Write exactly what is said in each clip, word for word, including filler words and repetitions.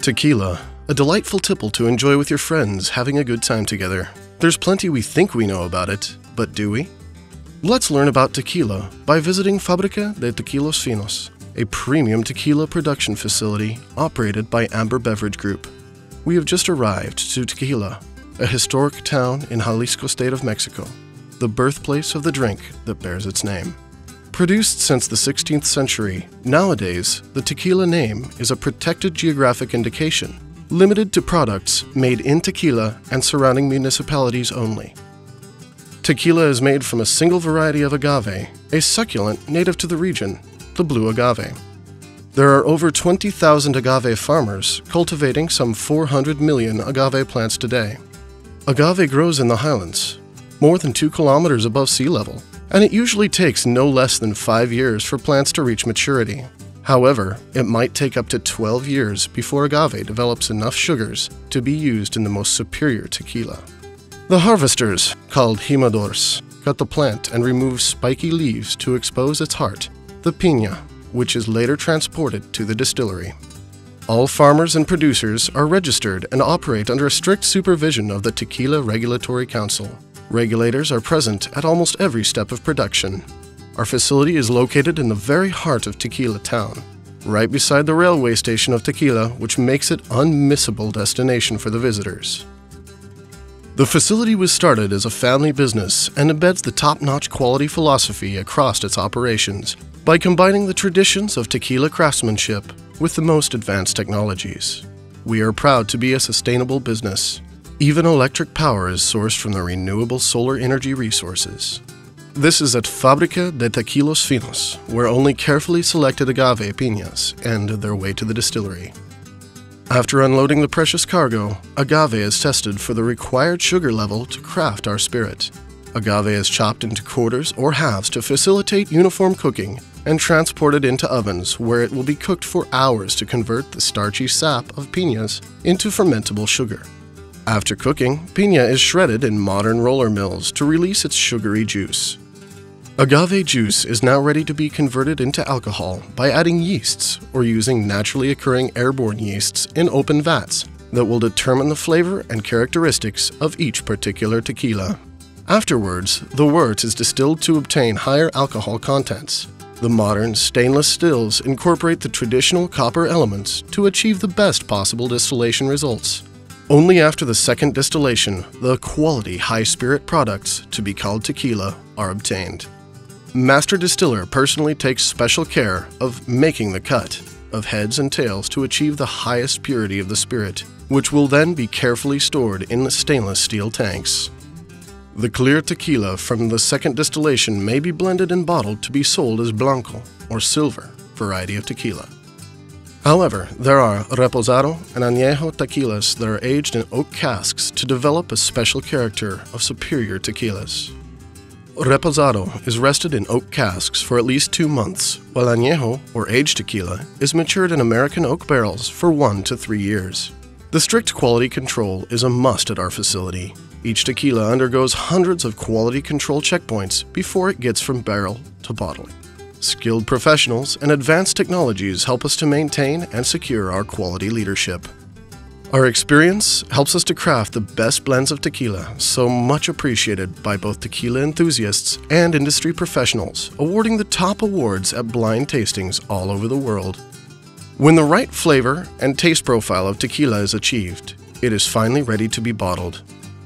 Tequila, a delightful tipple to enjoy with your friends, having a good time together. There's plenty we think we know about it, but do we? Let's learn about tequila by visiting Fábrica de Tequilas Finos, a premium tequila production facility operated by Amber Beverage Group. We have just arrived to Tequila, a historic town in Jalisco, state of Mexico, the birthplace of the drink that bears its name. Produced since the sixteenth century, nowadays the tequila name is a protected geographic indication, limited to products made in Tequila and surrounding municipalities only. Tequila is made from a single variety of agave, a succulent native to the region, the blue agave. There are over twenty thousand agave farmers cultivating some four hundred million agave plants today. Agave grows in the highlands, more than two kilometers above sea level, and it usually takes no less than five years for plants to reach maturity. However, it might take up to twelve years before agave develops enough sugars to be used in the most superior tequila. The harvesters, called jimadores, cut the plant and remove spiky leaves to expose its heart, the piña, which is later transported to the distillery. All farmers and producers are registered and operate under a strict supervision of the Tequila Regulatory Council. Regulators are present at almost every step of production. Our facility is located in the very heart of Tequila town, right beside the railway station of Tequila, which makes it an unmissable destination for the visitors. The facility was started as a family business and embeds the top-notch quality philosophy across its operations by combining the traditions of tequila craftsmanship with the most advanced technologies. We are proud to be a sustainable business. Even electric power is sourced from the renewable solar energy resources. This is at Fábrica de Tequilas Finos, where only carefully selected agave piñas end their way to the distillery. After unloading the precious cargo, agave is tested for the required sugar level to craft our spirit. Agave is chopped into quarters or halves to facilitate uniform cooking and transported into ovens where it will be cooked for hours to convert the starchy sap of piñas into fermentable sugar. After cooking, piña is shredded in modern roller mills to release its sugary juice. Agave juice is now ready to be converted into alcohol by adding yeasts or using naturally occurring airborne yeasts in open vats that will determine the flavor and characteristics of each particular tequila. Afterwards, the wort is distilled to obtain higher alcohol contents. The modern stainless stills incorporate the traditional copper elements to achieve the best possible distillation results. Only after the second distillation, the quality high-spirit products, to be called tequila, are obtained. Master distiller personally takes special care of making the cut of heads and tails to achieve the highest purity of the spirit, which will then be carefully stored in the stainless steel tanks. The clear tequila from the second distillation may be blended and bottled to be sold as blanco, or silver, variety of tequila. However, there are reposado and añejo tequilas that are aged in oak casks to develop a special character of superior tequilas. Reposado is rested in oak casks for at least two months, while añejo, or aged tequila, is matured in American oak barrels for one to three years. The strict quality control is a must at our facility. Each tequila undergoes hundreds of quality control checkpoints before it gets from barrel to bottling. Skilled professionals and advanced technologies help us to maintain and secure our quality leadership. Our experience helps us to craft the best blends of tequila, so much appreciated by both tequila enthusiasts and industry professionals, awarding the top awards at blind tastings all over the world. When the right flavor and taste profile of tequila is achieved, it is finally ready to be bottled.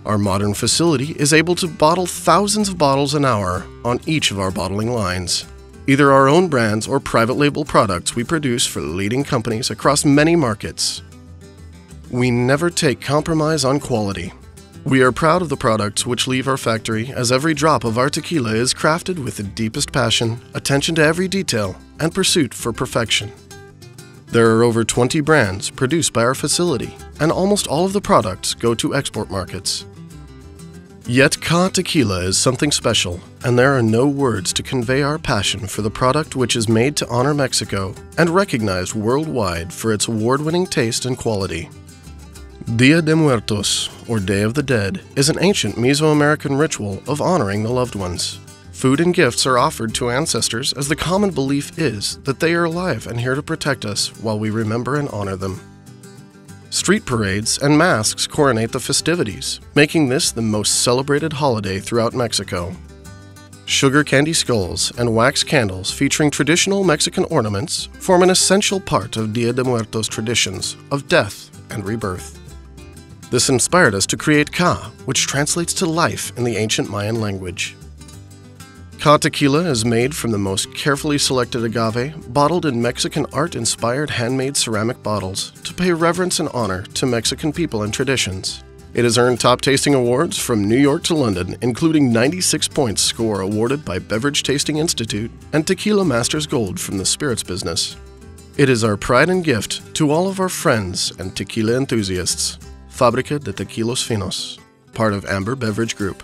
Our modern facility is able to bottle thousands of bottles an hour on each of our bottling lines. Either our own brands or private label products we produce for leading companies across many markets. We never take compromise on quality. We are proud of the products which leave our factory, as every drop of our tequila is crafted with the deepest passion, attention to every detail, and pursuit for perfection. There are over twenty brands produced by our facility, and almost all of the products go to export markets. Yet K A H Tequila is something special, and there are no words to convey our passion for the product, which is made to honor Mexico and recognized worldwide for its award-winning taste and quality. Dia de Muertos, or Day of the Dead, is an ancient Mesoamerican ritual of honoring the loved ones. Food and gifts are offered to ancestors, as the common belief is that they are alive and here to protect us while we remember and honor them. Street parades and masks coronate the festivities, making this the most celebrated holiday throughout Mexico. Sugar candy skulls and wax candles featuring traditional Mexican ornaments form an essential part of Dia de Muertos traditions of death and rebirth. This inspired us to create K A H, which translates to life in the ancient Mayan language. K A H Tequila is made from the most carefully selected agave, bottled in Mexican art-inspired handmade ceramic bottles to pay reverence and honor to Mexican people and traditions. It has earned top tasting awards from New York to London, including ninety-six points score awarded by Beverage Tasting Institute and Tequila Masters Gold from the Spirits Business. It is our pride and gift to all of our friends and tequila enthusiasts. Fábrica de Tequilas Finos, part of Amber Beverage Group.